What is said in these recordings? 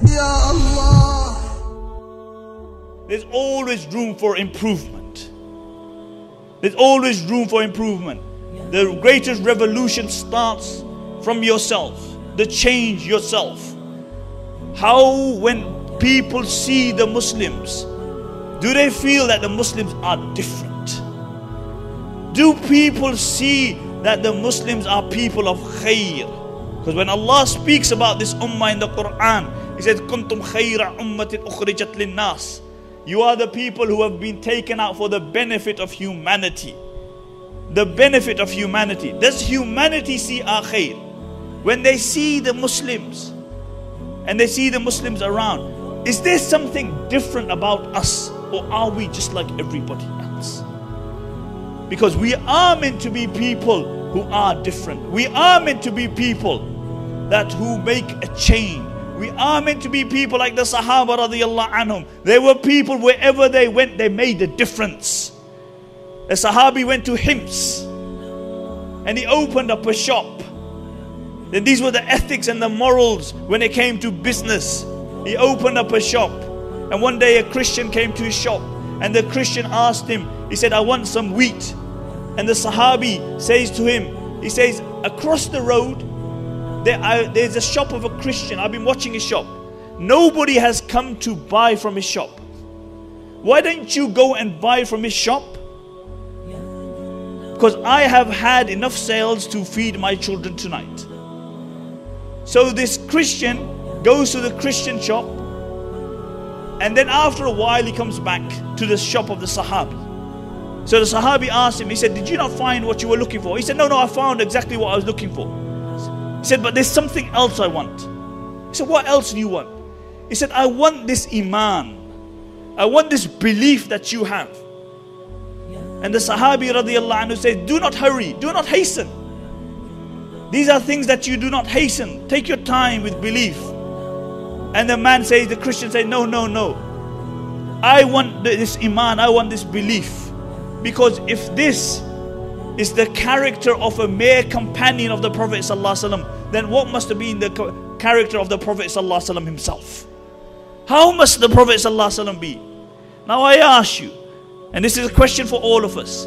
Ya Allah. There's always room for improvement. There's always room for improvement. The greatest revolution starts from yourself. The change yourself. How, when people see the Muslims, do they feel that the Muslims are different? Do people see that the Muslims are people of Khair? Because when Allah speaks about this Ummah in the Qur'an, He says, Kuntum khayra ummatin ukhrijat linnas. You are the people who have been taken out for the benefit of humanity. The benefit of humanity. Does humanity see our Khair? When they see the Muslims, and they see the Muslims around, is there something different about us? Or are we just like everybody else? Because we are meant to be people who are different. We are meant to be people who make a change. We are meant to be people like the Sahaba radiallahu anhum. They were people wherever they went, they made a difference. A Sahabi went to Hims and he opened up a shop. Then these were the ethics and the morals when it came to business. He opened up a shop, and one day a Christian came to his shop, and the Christian asked him, he said, I want some wheat. And the Sahabi says to him, he says, across the road, there's a shop of a Christian. I've been watching his shop. Nobody has come to buy from his shop. Why don't you go and buy from his shop? Because I have had enough sales to feed my children tonight. So this Christian goes to the Christian shop, and then after a while he comes back to the shop of the Sahabi. So the Sahabi asked him, he said, did you not find what you were looking for? He said, no, I found exactly what I was looking for. He said, but there's something else I want. He said, what else do you want? He said, I want this Iman. I want this belief that you have. And the Sahabi radiallahu anhu said, do not hurry, do not hasten. These are things that you do not hasten. Take your time with belief. And the man says, the Christian says, no. I want this Iman, I want this belief. Because if this is the character of a mere companion of the Prophet ﷺ, then what must have been the character of the Prophet ﷺ himself? How must the Prophet ﷺ be? Now I ask you, and this is a question for all of us,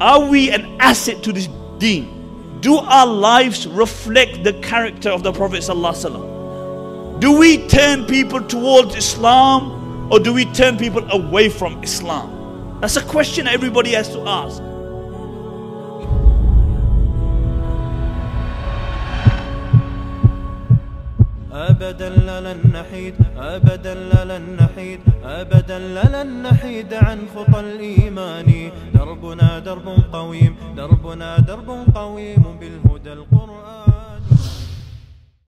are we an asset to this deen? Do our lives reflect the character of the Prophet ﷺ? Do we turn people towards Islam, or do we turn people away from Islam? That's a question everybody has to ask. أبدا لن نحيد أبدا لن نحيد أبدا لن نحيد عن خطى الإيمان دربنا درب قويم دربنا درب قويم بالهدى القرآن